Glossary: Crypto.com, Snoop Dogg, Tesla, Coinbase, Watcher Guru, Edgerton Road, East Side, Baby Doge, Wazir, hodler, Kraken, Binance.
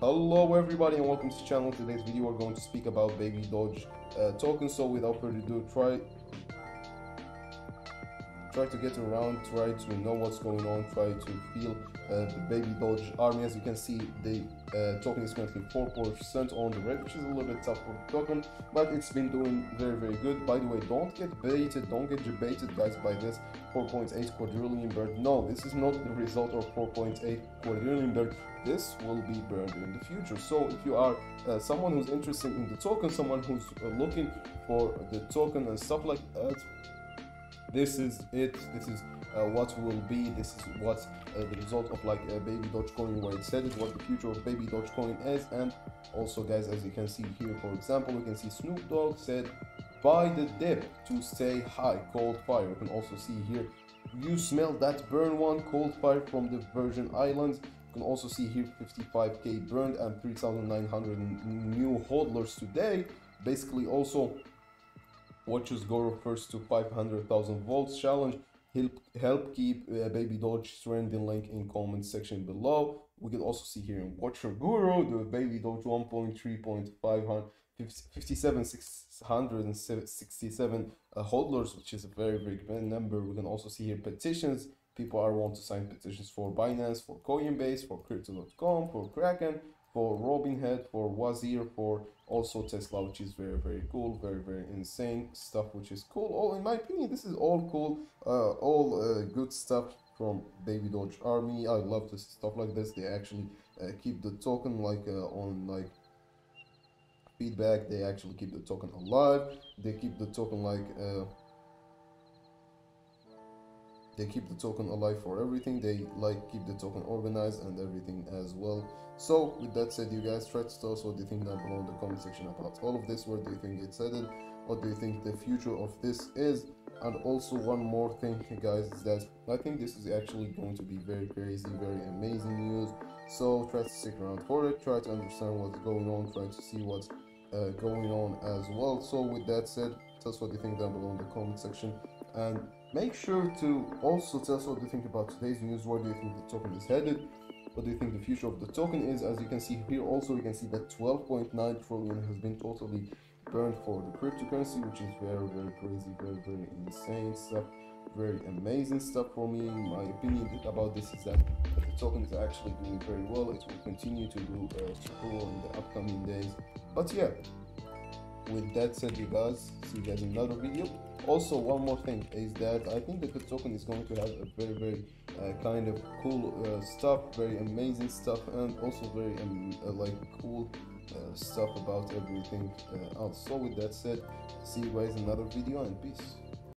Hello everybody and welcome to the channel. In today's video we're going to speak about Baby Doge token. So without further ado, try to get around, try to know what's going on, try to feel the Baby Doge army. As you can see, the token is currently 4% on the rate, which is a little bit tough for the token, but it's been doing very, very good. By the way, don't get baited, don't get debated guys by this 4.8 quadrillion bird. No, this is not the result of 4.8 quadrillion bird. This will be burned in the future. So if you are someone who's interested in the token, someone who's looking for the token and stuff like that, this is it. This is what will be. This is what the result of like Baby Dogecoin, where it said it, what the future of Baby Dogecoin is. And also guys, as you can see here, for example, we can see Snoop Dogg said, "Buy the dip to stay high, cold fire." You can also see here, "You smell that burn one, cold fire from the Virgin Islands." You can also see here 55k burned and 3,900 new hodlers today. Basically also Watcher Guru first to 500,000 volts challenge. Help keep Baby Doge trending, link in comment section below. We can also see here in Watcher Guru, the Baby Doge 1.3.557,667 hodlers, which is a very, very big number. We can also see here petitions. People are want to sign petitions for Binance, for Coinbase, for Crypto.com, for Kraken, for Robinhood, for Wazir, for also Tesla, which is very, very cool, very, very insane stuff, which is cool. All in my opinion, this is all cool, all good stuff from Baby Doge army. I love this stuff like this. They actually keep the token like on like feedback. They actually keep the token alive. They keep the token like they keep the token alive for everything. They like keep the token organized and everything as well. So with that said, you guys, try to tell us what do you think down below in the comment section about all of this. Where do you think it's headed? What do you think the future of this is? And also one more thing guys, is that I think this is actually going to be very crazy, very amazing news. So try to stick around for it, try to understand what's going on, try to see what's going on as well. So with that said, tell us what you think down below in the comment section, and make sure to also tell us what do you think about today's news. Where do you think the token is headed? What do you think the future of the token is? As you can see here also, we can see that 12.9 trillion has been totally burned for the cryptocurrency, which is very, very crazy, very, very insane stuff, very amazing stuff for me. My opinion about this is that the token is actually doing very well. It will continue to do cool in the upcoming days. But yeah, with that said you guys, see you guys in another video. Also one more thing is that I think that the token is going to have a very, very kind of cool stuff, very amazing stuff, and also very like cool stuff about everything else. So with that said, see you guys in another video, and peace.